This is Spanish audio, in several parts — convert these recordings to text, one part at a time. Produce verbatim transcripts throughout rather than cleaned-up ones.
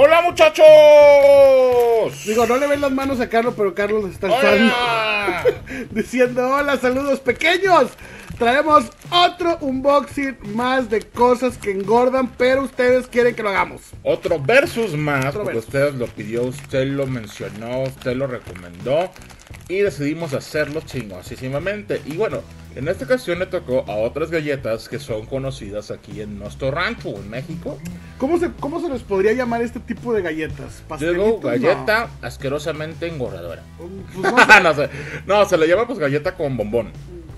¡Hola, muchachos! Digo, no le ven las manos a Carlos, pero Carlos está alzando. Diciendo, hola, saludos pequeños. Traemos otro unboxing más de cosas que engordan, pero ustedes quieren que lo hagamos. Otro versus más, otro porque versus. Ustedes lo pidió, usted lo mencionó, usted lo recomendó. Y decidimos hacerlo chingosísimamente. Y bueno, en esta ocasión le tocó a otras galletas que son conocidas aquí en nuestro rancho, en México. ¿Cómo se, cómo se les podría llamar este tipo de galletas? Digo, galleta no. asquerosamente engordadora. Pues no, se... no, se, no, se le llama pues galleta con bombón.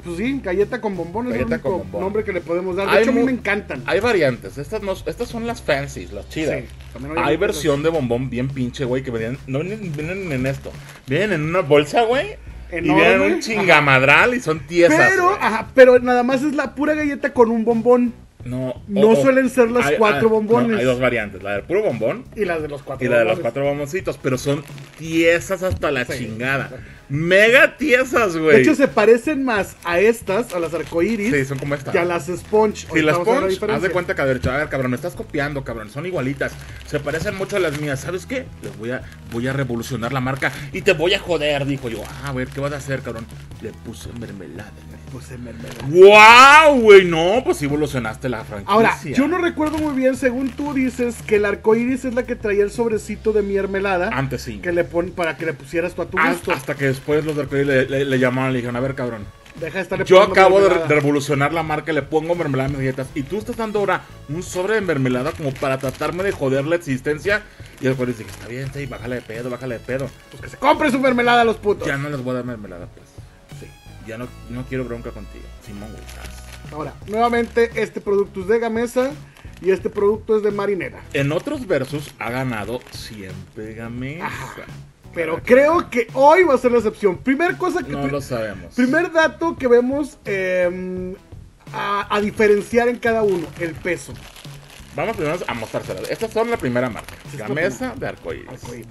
Pues sí, galleta con bombón es el único nombre que le podemos dar. De hay hecho, a mí me encantan. Hay variantes. Estas, no, estas son las fancies, las chidas. Sí, no hay hay versión de bombón bien pinche, güey, que venían, no vienen, vienen en esto. Vienen en una bolsa, güey. Enorme. Y vienen un chingamadral, ajá, y son tiesas. Pero, ajá, pero nada más es la pura galleta con un bombón. No, oh, no suelen ser las hay, cuatro hay, bombones. No, hay dos variantes, la del puro bombón y la de los cuatro, y la de los cuatro bomboncitos, pero son tiesas hasta la sí, chingada. Sí. Mega tiesas, güey. De hecho, se parecen más a estas, a las arcoiris. Sí, son como estas. Que a las Sponch. Sí, las Sponch, haz de cuenta que, a ver, chaval, cabrón, estás copiando, cabrón, son igualitas. Se parecen mucho a las mías. ¿Sabes qué? Les voy a, voy a revolucionar la marca y te voy a joder, dijo yo. Ah, a ver, ¿qué vas a hacer, cabrón? Le puse mermelada, güey. Puse mermelada. ¡Wow, güey! No, pues evolucionaste la franquicia. Ahora, yo no recuerdo muy bien, según tú dices, que el arcoiris es la que traía el sobrecito de mi mermelada. Antes sí. Que le pon, para que le pusieras tú a tu gusto. Hasta que después los de arcoiris le, le, le llamaron y le dijeron, a ver, cabrón, deja de estarle yo acabo mermelada. de revolucionar la marca, le pongo mermelada a mis galletas. Y tú estás dando ahora un sobre de mermelada como para tratarme de joder la existencia. Y el arcoiris dice, está bien, está ahí, bájale de pedo, bájale de pedo. Pues que se compre su mermelada a los putos. Ya no les voy a dar mermelada, pues. Ya no, no quiero bronca contigo, Simón. Ahora, nuevamente, este producto es de Gamesa y este producto es de Marinela. En otros versus ha ganado siempre Gamesa. Ajá, pero creo que hoy va a ser la excepción. Primer cosa que... No lo sabemos. Primer dato que vemos eh, a, a diferenciar en cada uno, el peso. Vamos primero a mostrárselas. Estas son la primera marca, Gamesa de Arcoiris. Arcoiris.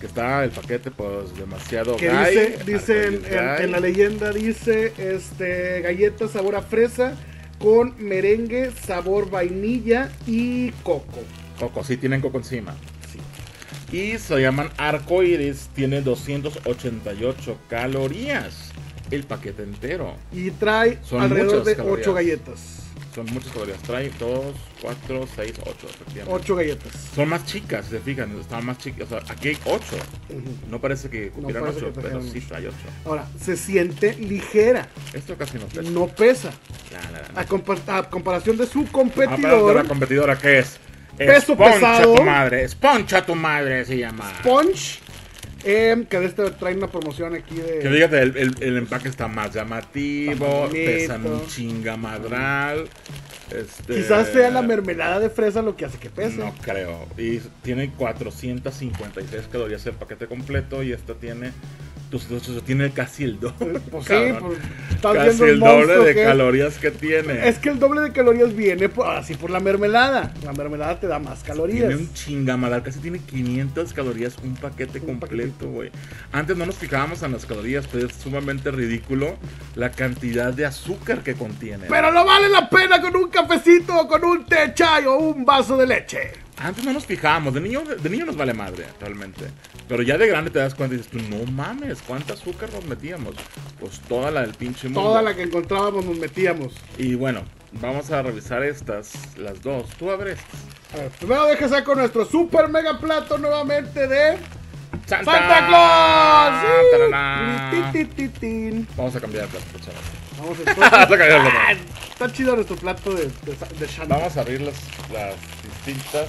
Que está el paquete, pues, demasiado que guy, dice, dice en, en, en la leyenda dice, este, galleta sabor a fresa con merengue, sabor vainilla y coco. Coco, sí, tienen coco encima. Sí. Y se llaman Arcoiris, tiene doscientas ochenta y ocho calorías el paquete entero. Y trae Son alrededor de calorías. ocho galletas. Son muchas calorías, trae dos, cuatro, seis, ocho, efectivamente. ocho galletas. Son más chicas, se fijan, están más chicas, o sea, aquí hay ocho. Uh-huh. No parece que cupieran no ocho, que pero mucho. sí trae ocho. Ahora, se siente ligera. Esto casi no pesa. No pesa. No, no, no. A, compa a comparación de su competidora. Ah, la competidora que es peso Sponch pesado. A tu madre, Sponch a tu madre se llama. Sponch. Eh, que de este trae una promoción aquí de... Que fíjate, el, el, el empaque está más llamativo, pesa un chingamadral. Este... Quizás sea la mermelada de fresa lo que hace que pese. No creo. Y tiene cuatrocientas cincuenta y seis calorías el paquete completo y esta tiene... Entonces, tiene casi el doble. Pues sí, pues, casi el, el doble de que calorías que tiene. Es que el doble de calorías viene por, ahora sí, por la mermelada. La mermelada te da más calorías. Tiene un chingamadal, casi tiene quinientas calorías un paquete un completo, güey. Antes no nos fijábamos en las calorías, pero es sumamente ridículo la cantidad de azúcar que contiene. Pero no vale la pena con un cafecito, con un té chai o un vaso de leche. Antes no nos fijábamos, de niño, de niño nos vale madre, realmente. Pero ya de grande te das cuenta y dices tú, no mames, ¿cuánta azúcar nos metíamos? Pues toda la del pinche mundo. Toda la que encontrábamos nos metíamos. Y bueno, vamos a revisar estas, las dos. Tú abres. A ver, primero déjese con nuestro super mega plato nuevamente de... ¡Santa, Santa Claus! ¡Sí! Vamos a cambiar el plato, chavales. Vamos a, Vamos a cambiar el plato. Está chido nuestro plato de, de, de Santa. Vamos a abrir las, las distintas...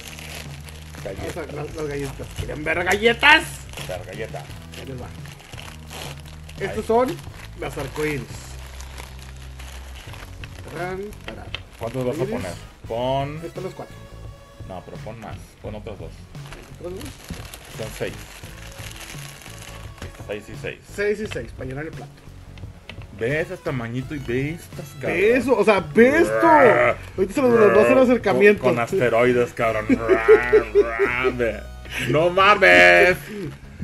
Galletas. A, las, las galletas. ¿Quieren ver galletas? Ver galletas. Ahí les va. Estos son las arcoíris. ¿Cuántos vas a poner? Pon... Estos los cuatro. No, pero pon más. Pon otros dos. ¿Otros dos? Son seis. seis y seis. seis y seis, para llenar el plato. Ve ese tamañito y ve estas, cabrón. Ve eso, o sea, ve esto. Ahorita se los voy a hacer acercamiento. Con, con asteroides, cabrón. No mames.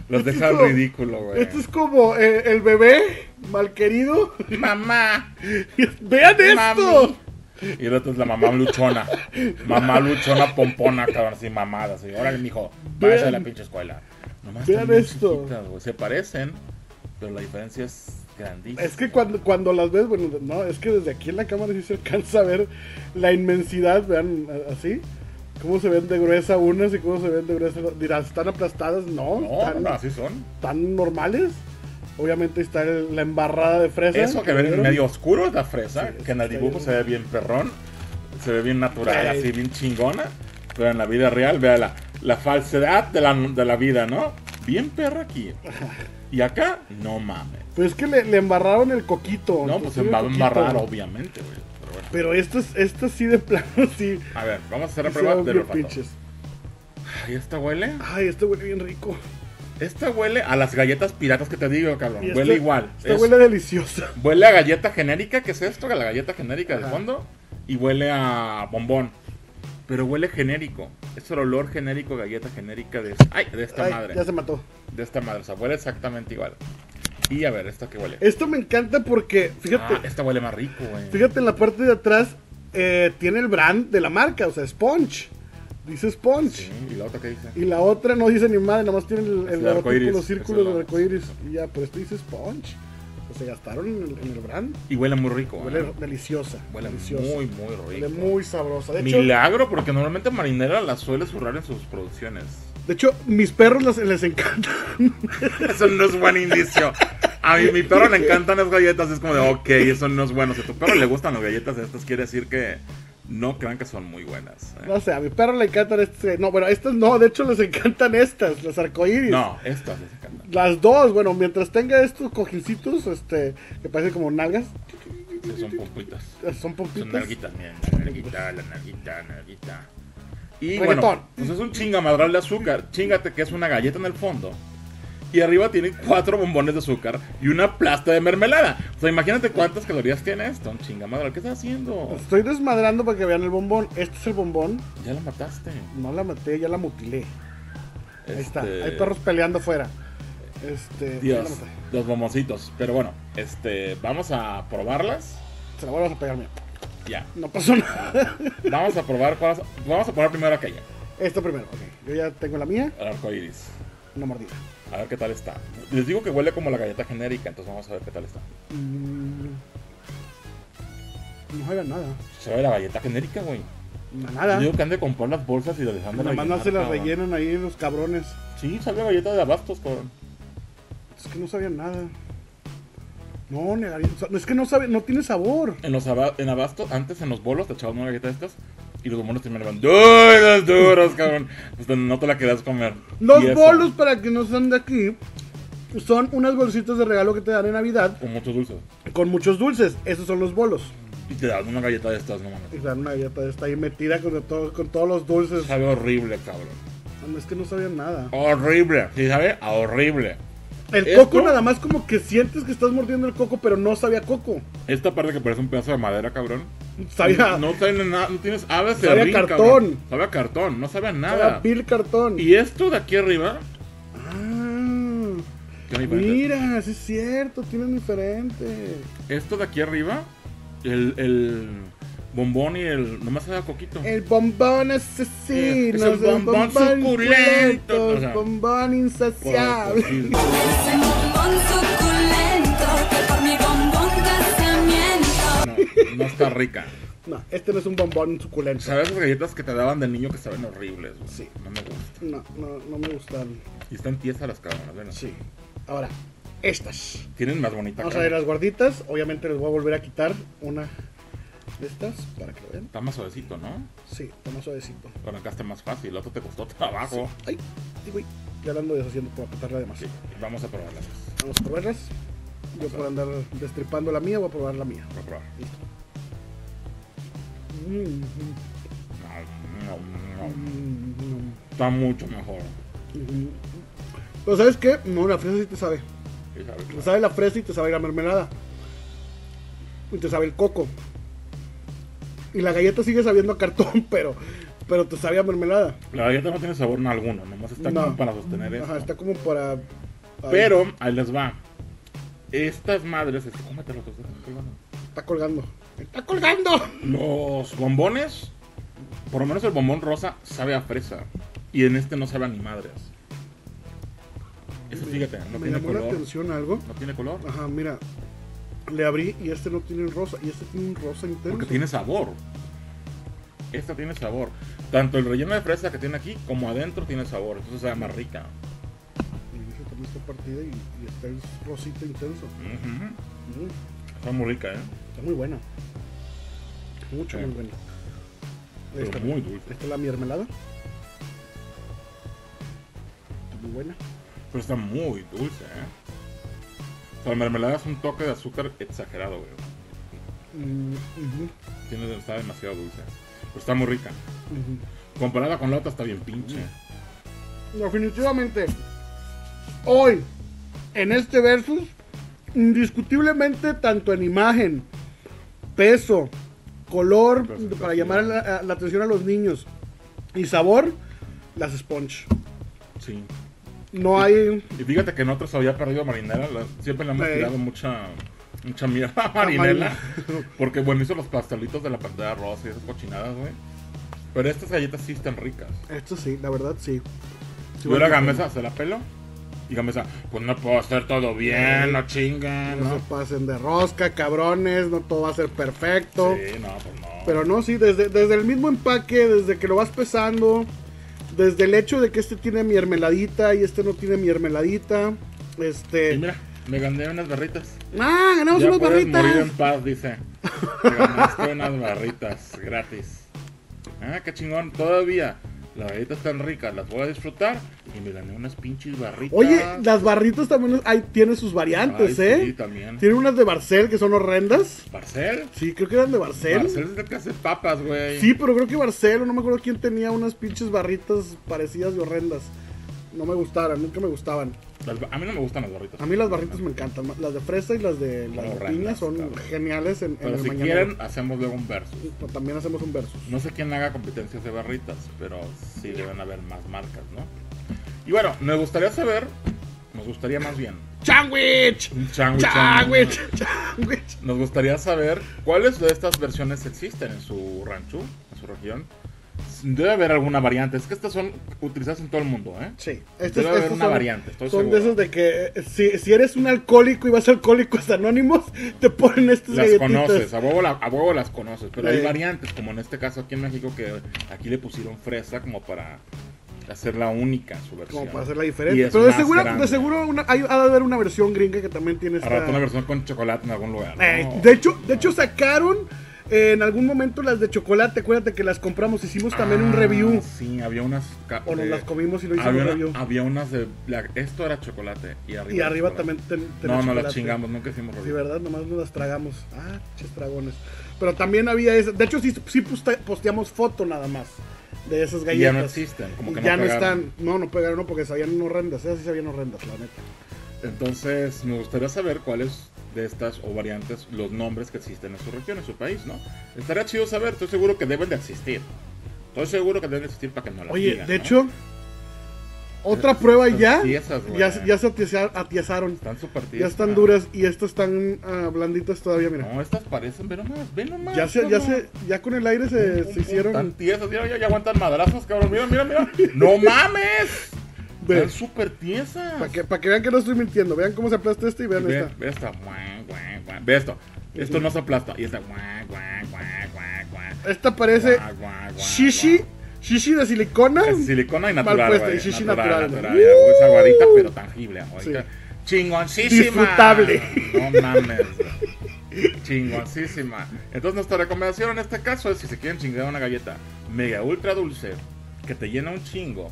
Los este dejan como, ridículo, güey. Esto es como eh, el bebé malquerido. Mamá. Vean esto. Mami. Y el otro es la mamá luchona. Mamá luchona pompona, cabrón, así mamada. Así. Órale, mijo, váyase de la pinche escuela. Nomás vean esto. Chiquitas, se parecen, pero la diferencia es grandísima. Es que cuando, cuando las ves, bueno, no, es que desde aquí en la cámara sí se alcanza a ver la inmensidad, vean, así. ¿Cómo se ven de gruesa unas y cómo se ven de gruesa? Dirás, ¿están aplastadas? No, no, tan, no, así son. ¿Tan normales? Obviamente está el, la embarrada de fresa. Eso que ven en medio oscuro es la fresa, sí, que en el dibujo se ve bien perrón, se ve bien natural, ay, así bien chingona. Pero en la vida real, vea la, la falsedad de la, de la vida, ¿no? Bien perra aquí. Y acá, no mames. Pues es que le, le embarraron el coquito. No, pues se va a embarrar, obviamente, güey. Pero esto es, esto sí de plano, sí. A ver, vamos a hacer la prueba del olfato. ¿Y esta huele? Ay, esta huele bien rico. Esta huele a las galletas piratas que te digo, cabrón. Esta, huele igual. Esta es, huele deliciosa. Huele a galleta genérica, ¿qué es esto? A la galleta genérica, ajá, de fondo. Y huele a bombón. Pero huele genérico. Es el olor genérico, galleta genérica de, ay, de esta, ay, madre. Ya se mató. De esta madre, o sea, huele exactamente igual. Y a ver, ¿esta qué huele? Esto me encanta porque, fíjate... Ah, esta huele más rico, güey. Fíjate, en la parte de atrás eh, tiene el brand de la marca, o sea, Sponch. Dice Sponch. Sí, ¿y la otra qué dice? Y la otra no dice ni madre, nada más tiene el, el, el arcoiris, los círculos del arcoiris. Y ya, pero esto dice Sponch. O sea, gastaron en el, en el brand. Y huele muy rico. Huele, ¿no?, deliciosa. Huele deliciosa, muy, muy rico. Huele muy sabrosa. De hecho, milagro, porque normalmente Marinela la suele zurrar en sus producciones. De hecho, mis perros les, les encantan. Eso no es buen indicio. A mí, mi perro le encantan las galletas. Es como de, ok, eso no es bueno. Si a tu perro le gustan las galletas estas, quiere decir que no crean que son muy buenas, ¿eh? No sé, a mi perro le encantan estas. No, bueno, estas no. De hecho, les encantan estas, las arcoíris. No, estas les encantan. Las dos, bueno, mientras tenga estos cojincitos, este, que parecen como nalgas. Sí, son pompitas. Son pompitas. Son nalguitas, miren, la nalguita, la nalguita, la nalguita. Y reggaetón. Bueno, pues es un chingamadral de azúcar. Chingate que es una galleta en el fondo. Y arriba tiene cuatro bombones de azúcar y una plasta de mermelada. O sea, imagínate cuántas calorías tiene esto. Un chingamadral. ¿Qué estás haciendo? Estoy desmadrando para que vean el bombón. Este es el bombón. Ya la mataste. No la maté, ya la mutilé. Este... Ahí está. Hay perros peleando afuera. Este... Dios, los bomboncitos. Pero bueno, este... vamos a probarlas. Se la vuelvas a pegar, mía. Ya. No pasó nada. Vamos a probar cuál... Vamos a probar primero aquella. Esta primero, ok. Yo ya tengo la mía. El arcoiris. Una mordida. A ver qué tal está. Les digo que huele como la galleta genérica, entonces vamos a ver qué tal está. Mm, no sabe nada. Se ve la galleta genérica, güey. No, nada. Yo digo que han de comprar las bolsas y las dejan de rellenar. Nada más se las rellenan ahí los cabrones. Sí, sabe galleta de abastos, cabrón. Es que no sabían nada. No, negaría, es que no sabe, no tiene sabor. En los aba, en abastos, antes en los bolos te echaban una galleta de estas y los bombones primero van duros, duros, cabrón. Pues no te la querías comer. Los bolos, para que no sean de aquí, son unas bolsitas de regalo que te dan en Navidad. Con muchos dulces. Con muchos dulces, esos son los bolos. Y te dan una galleta de estas, no mames. Y te dan una galleta de esta ahí metida con, todo, con todos los dulces. Sabe horrible, cabrón. No, es que no sabían nada. Horrible, sí sabe a horrible. El esto, coco nada más como que sientes que estás mordiendo el coco, pero no sabía coco. Esta parte que parece un pedazo de madera, cabrón. Sabía. No, no tiene nada, no tienes aves de rin, cartón. Cabrón. Sabía cartón, no sabía nada. Sabía pil cartón. Y esto de aquí arriba. Ah. Mira, sí es cierto, tienen diferente. Esto de aquí arriba, el, el bombón y el... Nomás se da coquito. El bombón asesino. Es el bombón, bombón suculento. El o sea, bombón insaciable. Es el bombón suculento que por mi bombón casamiento. No, no está rica. No, este no es un bombón suculento. ¿Sabes las galletas que te daban de niño que saben horribles? Güey? Sí. No me gustan. No, no, no me gustan. Y están tiesas las cabronas, ¿verdad? Sí. Ahora, estas. Tienen más bonita. Vamos cara. A ver las guarditas. Obviamente les voy a volver a quitar una... de estas, para que lo vean. Está más suavecito, ¿no? Sí, está más suavecito. Pero acá está más fácil, el otro te costó trabajo. Sí. Ay, sí, güey. Ya la ando deshaciendo por apretarla de más. Sí. Vamos a probarlas. Vamos a probarlas. Yo Vamos puedo andar destripando la mía, voy a probar la mía. Voy a probar. Listo. Mm-hmm. No, no, no. Mm-hmm. Está mucho mejor. Mm-hmm. Pero ¿sabes qué? No, la fresa sí te sabe. Sí, sabe, claro. Te sabe la fresa y te sabe la mermelada. Y te sabe el coco. Y la galleta sigue sabiendo a cartón, pero, pero te sabía mermelada. La galleta no tiene sabor alguno, nomás está no. como para sostener eso. Ajá, está como para... Ahí. Pero, ahí les va. Estas madres... Este, cómetelo, está colgando. Está colgando. ¡Está colgando! Los bombones, por lo menos el bombón rosa, sabe a fresa. Y en este no sabe a ni madres. Este, fíjate, no tiene color. Me llamó la atención algo. No tiene color. Ajá, mira. Le abrí y este no tiene rosa. Y este tiene un rosa intenso. Porque tiene sabor. Esta tiene sabor. Tanto el relleno de fresa que tiene aquí, como adentro tiene sabor. Entonces sabe más rica. Y dije, tomé esta partida y, y está el rosita intenso. Uh-huh. Uh-huh. Está muy rica, ¿eh? Está muy buena. Mucho, sí. Muy buena. Esta, muy dulce. Esta es la mermelada. Está muy buena. Pero está muy dulce, ¿eh? O sea, la mermelada es un toque de azúcar exagerado, güey. Uh-huh. Tiene, está demasiado dulce. Pero está muy rica. Uh-huh. Comparada con la otra está bien pinche. Uh-huh. Definitivamente. Hoy, en este versus, indiscutiblemente tanto en imagen, peso, color, para llamar la, la atención a los niños, y sabor, las Sponge. Sí. No hay... Y fíjate que nosotros había perdido a Marinela, la, siempre le hemos sí. tirado mucha mucha mierda a Marinela, porque bueno, hizo los pastelitos de la pantalla rosa y esas cochinadas, güey. Pero estas galletas sí están ricas. Estas sí, la verdad sí. Si yo la Gamesa, se la pelo, y Gamesa, pues no puedo hacer todo bien, sí. no chingan. No, no se pasen de rosca, cabrones, no todo va a ser perfecto. Sí, no, pues no. Pero no, sí, desde, desde el mismo empaque, desde que lo vas pesando... Desde el hecho de que este tiene mi mermeladita y este no tiene mi mermeladita. Este. Y mira, me gané unas barritas. ¡Ah! ¡Ganamos ya unas barritas! Morir en paz, dice. Me ganaste unas barritas gratis. ¡Ah, qué chingón! Todavía. Las barritas están ricas, las voy a disfrutar. Y me gané unas pinches barritas. Oye, las barritas también hay, tienen sus variantes, Ay, ¿eh? Sí, también. Tienen unas de Barcel que son horrendas. ¿Barcel? Sí, creo que eran de Barcel. Barcel es el que hace papas, güey. Sí, pero creo que Barcel, no me acuerdo quién tenía unas pinches barritas parecidas y horrendas. No me gustaron, nunca me gustaban. Las, a mí no me gustan las barritas. A mí las barritas no, me encantan. Las de fresa y las de, las de piña son claro. geniales en, pero en el si mañanero. Quieren, hacemos luego un versus. También hacemos un versus. No sé quién haga competencias de barritas, pero sí deben haber más marcas, ¿no? Y bueno, nos gustaría saber, nos gustaría más bien... ¡Sandwich! ¡Sandwich! ¡Sandwich! Nos gustaría saber cuáles de estas versiones existen en su rancho, en su región. Debe haber alguna variante. Es que estas son utilizadas en todo el mundo, ¿eh? Sí. Este Debe es, haber una son, variante. Estoy son seguro. De esos de que si, si eres un alcohólico y vas a Alcohólicos Anónimos, te ponen estas las galletitas. Las conoces, a huevo, la, a huevo las conoces. Pero sí. hay variantes, como en este caso aquí en México, que aquí le pusieron fresa como para hacerla única su versión. Como para hacerla diferente. Pero de seguro, de seguro una, hay, ha de haber una versión gringa que también tiene esta... Al rato una versión con chocolate en algún lugar. ¿No? Eh, de hecho, de hecho sacaron... Eh, en algún momento las de chocolate, acuérdate que las compramos, hicimos también ah, un review. Sí, había unas... O nos las comimos y lo hicimos había un review. Una, había unas de... La, esto era chocolate y arriba... Y arriba chocolate. También ten, No, no las chingamos, nunca hicimos review. Sí, verdad, nomás nos las tragamos. Ah, ches dragones. Pero también había esa... De hecho, sí, sí posteamos foto nada más de esas galletas. Y ya no existen, como que no Ya pegaron. no están... No, no pegaron, no, porque sabían horrendas. Esas sí sabían horrendas, la neta. Entonces, me gustaría saber cuáles de estas o variantes, los nombres que existen en su región, en su país, ¿no? Estaría chido saber, estoy seguro que deben de existir. Estoy seguro que deben de existir para que no las Oye, digan, de ¿no? hecho, otra es, prueba ya, tiesas, ya, ya se atiezaron. Están súper tiesas. Ya están duras y estas están uh, blanditas todavía, mira. No, estas parecen, ve nomás, ve nomás. Ya, se, ya, se, ya con el aire se, se hicieron. Están tiesas, ya, ya, ya aguantan madrazos, cabrón, mira, mira, mira. ¡No mames! Están súper tiesas. Para que, pa que vean que no estoy mintiendo. Vean cómo se aplasta este y vean y ve, esta. Ve esta. Guan, guan, guan. Ve esto. Esto no se aplasta. Y esta. Guan, guan, guan, guan, guan. Esta parece guan, guan, guan, shishi. Guan. Shishi de silicona. Es silicona y natural. Mal puesta. Shishi natural. natural, natural, natural. Uh, es aguadita pero tangible. Sí. Chingoncísima. Disfrutable. No mames. Chingoncísima. Entonces nuestra recomendación en este caso es si se quieren chingar una galleta mega ultra dulce que te llena un chingo.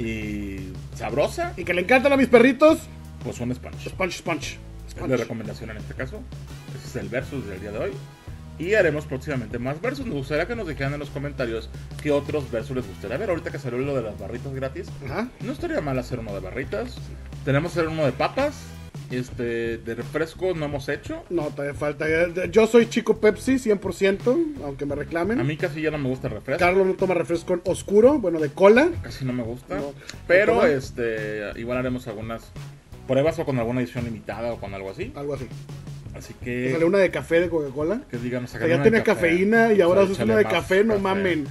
Y sabrosa. Y que le encantan a mis perritos. Pues un Sponge. Sponge, Sponge. Sponge. Es la recomendación en este caso. Ese es el versus del día de hoy. Y haremos próximamente más versus. Nos gustaría que nos dejaran en los comentarios qué otros versus les gustaría ver. Ahorita que salió lo de las barritas gratis. Ajá. No estaría mal hacer uno de barritas. Sí. Tenemos que hacer uno de papas. Este, de refresco no hemos hecho. No, todavía falta. Yo soy chico Pepsi, cien por ciento, aunque me reclamen. A mí casi ya no me gusta el refresco. Carlos no toma refresco oscuro, bueno, de cola. Casi no me gusta. No. Pero, este, igual haremos algunas pruebas o con alguna edición limitada o con algo así. Algo así. Así que... sale una de café de Coca-Cola. Que digan, o sea, ya tiene cafeína café, y ahora es una de café, no café. mamen.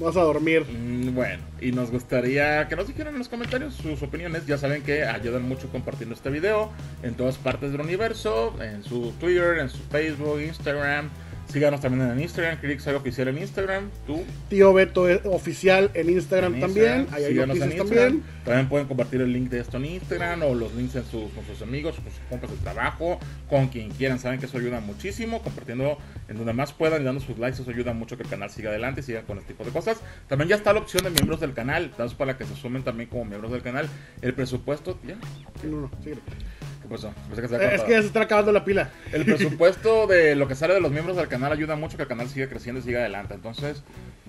Vas a dormir. Mm, bueno, y nos gustaría que nos dijeran en los comentarios sus opiniones. Ya saben que ayudan mucho compartiendo este video en todas partes del universo, en su Twitter, en su Facebook, Instagram. Síganos también en Instagram, Crix Algo Oficial en Instagram. Tú. Tío Beto es Oficial en Instagram, en Instagram también. Ahí síganos en Instagram. También. también pueden compartir el link de esto en Instagram o los links en sus, con sus amigos, con sus compas de trabajo, con quien quieran. Saben que eso ayuda muchísimo. Compartiendo en donde más puedan y dando sus likes, eso ayuda mucho que el canal siga adelante y siga con este tipo de cosas. También ya está la opción de miembros del canal. Dados para que se sumen también como miembros del canal. El presupuesto, ya. No, no, sigue. Pues no, pues es, que eh, es que ya se está acabando la pila. El presupuesto de lo que sale de los miembros del canal ayuda mucho que el canal siga creciendo y siga adelante. Entonces,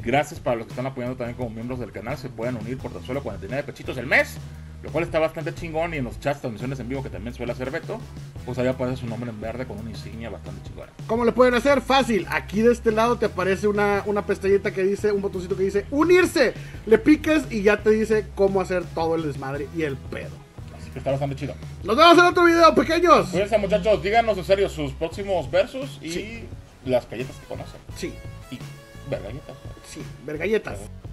gracias para los que están apoyando también como miembros del canal. Se pueden unir por tan solo cuarenta y nueve pechitos el mes, lo cual está bastante chingón. Y en los chats, transmisiones en vivo que también suele hacer Beto, pues ahí aparece su nombre en verde con una insignia bastante chingona. ¿Cómo le pueden hacer? Fácil. Aquí de este lado te aparece una, una pestañita que dice, un botoncito que dice unirse. Le picas y ya te dice cómo hacer todo el desmadre y el pedo. Que está bastante chido. Nos vemos en otro video, pequeños. Cuídense, muchachos. Díganos en serio sus próximos versus y sí. las galletas que conocen. Sí. Y vergalletas. Sí, vergalletas.